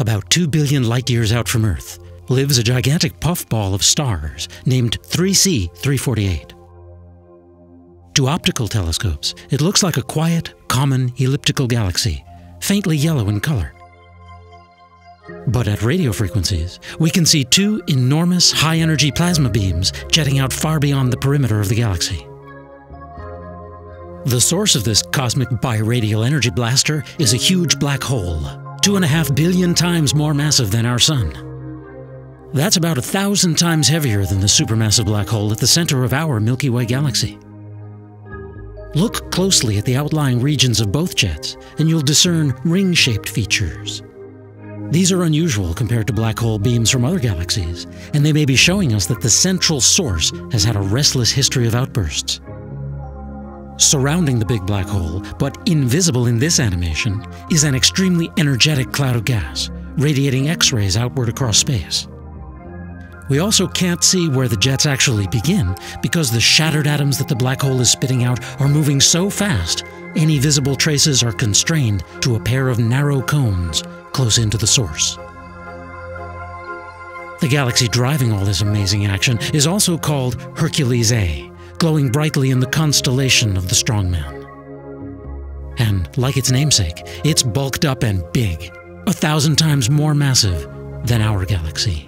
about 2 billion light-years out from Earth, lives a gigantic puffball of stars named 3C348. To optical telescopes, it looks like a quiet, common elliptical galaxy, faintly yellow in color. But at radio frequencies, we can see two enormous high-energy plasma beams jetting out far beyond the perimeter of the galaxy. The source of this cosmic biradial energy blaster is a huge black hole, 2.5 billion times more massive than our Sun. That's about 1,000 times heavier than the supermassive black hole at the center of our Milky Way galaxy. Look closely at the outlying regions of both jets, and you'll discern ring-shaped features. These are unusual compared to black hole beams from other galaxies, and they may be showing us that the central source has had a restless history of outbursts. Surrounding the big black hole, but invisible in this animation, is an extremely energetic cloud of gas, radiating X-rays outward across space. We also can't see where the jets actually begin because the shattered atoms that the black hole is spitting out are moving so fast, any visible traces are constrained to a pair of narrow cones close into the source. The galaxy driving all this amazing action is also called Hercules A, glowing brightly in the constellation of the Strongman. And like its namesake, it's bulked up and big, 1,000 times more massive than our galaxy.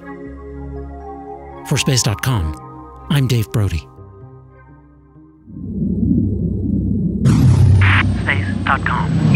For Space.com, I'm Dave Brody. Space.com